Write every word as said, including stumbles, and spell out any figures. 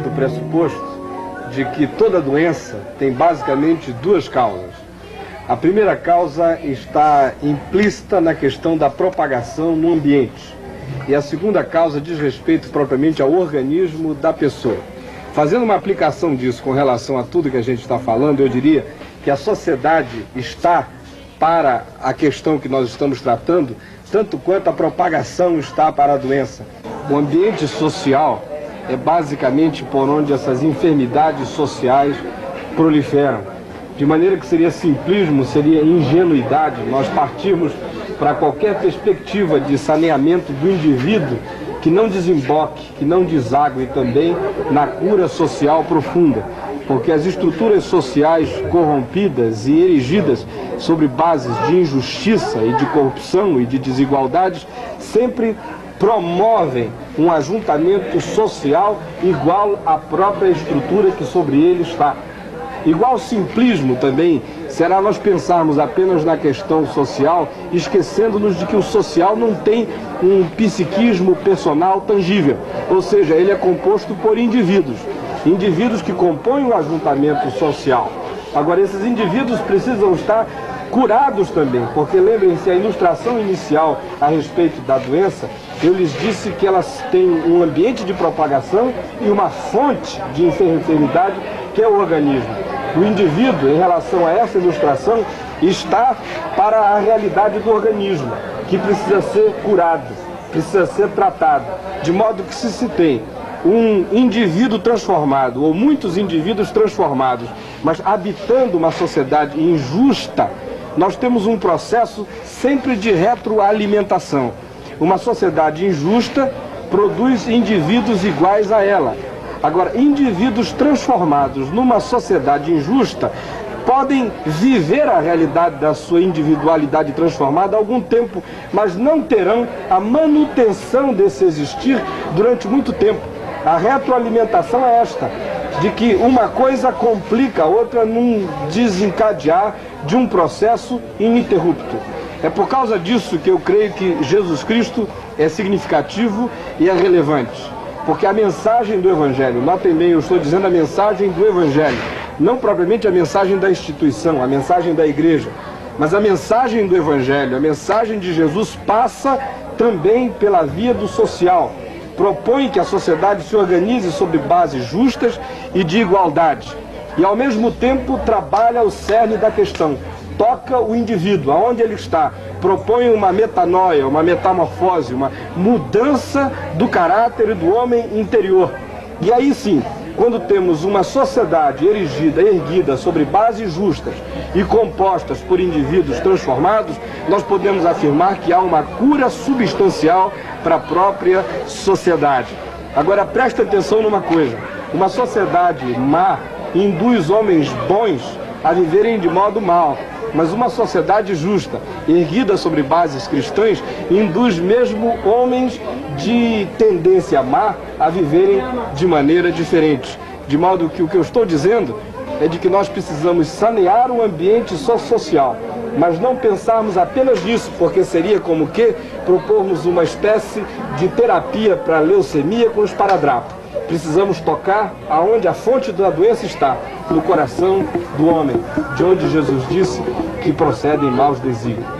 partindo do pressuposto de que toda doença tem basicamente duas causas. A primeira causa está implícita na questão da propagação no ambiente. E a segunda causa diz respeito propriamente ao organismo da pessoa. Fazendo uma aplicação disso com relação a tudo que a gente está falando, eu diria que a sociedade está para a questão que nós estamos tratando, tanto quanto a propagação está para a doença. O ambiente social é basicamente por onde essas enfermidades sociais proliferam. De maneira que seria simplismo, seria ingenuidade nós partirmos para qualquer perspectiva de saneamento do indivíduo que não desemboque, que não desague também na cura social profunda. Porque as estruturas sociais corrompidas e erigidas sobre bases de injustiça e de corrupção e de desigualdades sempre promovem um ajuntamento social igual à própria estrutura que sobre ele está. Igual simplismo também será nós pensarmos apenas na questão social, esquecendo-nos de que o social não tem um psiquismo personal tangível, ou seja, ele é composto por indivíduos, indivíduos que compõem o ajuntamento social. Agora, esses indivíduos precisam estar curados também, porque lembrem-se, a ilustração inicial a respeito da doença, eu lhes disse que elas têm um ambiente de propagação e uma fonte de enfermidade que é o organismo. O indivíduo, em relação a essa ilustração, está para a realidade do organismo, que precisa ser curado, precisa ser tratado, de modo que se se tem um indivíduo transformado, ou muitos indivíduos transformados, mas habitando uma sociedade injusta, nós temos um processo sempre de retroalimentação. Uma sociedade injusta produz indivíduos iguais a ela. Agora, indivíduos transformados numa sociedade injusta podem viver a realidade da sua individualidade transformada há algum tempo, mas não terão a manutenção desse existir durante muito tempo. A retroalimentação é esta, de que uma coisa complica a outra num desencadear de um processo ininterrupto. É por causa disso que eu creio que Jesus Cristo é significativo e é relevante. Porque a mensagem do Evangelho, notem bem, eu estou dizendo a mensagem do Evangelho, não propriamente a mensagem da instituição, a mensagem da igreja, mas a mensagem do Evangelho, a mensagem de Jesus passa também pela via do social. Propõe que a sociedade se organize sobre bases justas e de igualdade. E ao mesmo tempo trabalha o cerne da questão. Toca o indivíduo, aonde ele está, propõe uma metanoia, uma metamorfose, uma mudança do caráter do homem interior. E aí sim, quando temos uma sociedade erigida, erguida sobre bases justas e compostas por indivíduos transformados, nós podemos afirmar que há uma cura substancial para a própria sociedade. Agora presta atenção numa coisa, uma sociedade má induz homens bons a viverem de modo mau. Mas uma sociedade justa, erguida sobre bases cristãs, induz mesmo homens de tendência má a viverem de maneira diferente. De modo que o que eu estou dizendo é de que nós precisamos sanear o ambiente social, mas não pensarmos apenas nisso, porque seria como que propormos uma espécie de terapia para a leucemia com esparadrapo. Precisamos tocar aonde a fonte da doença está, no coração do homem, de onde Jesus disse que procedem maus desígnios.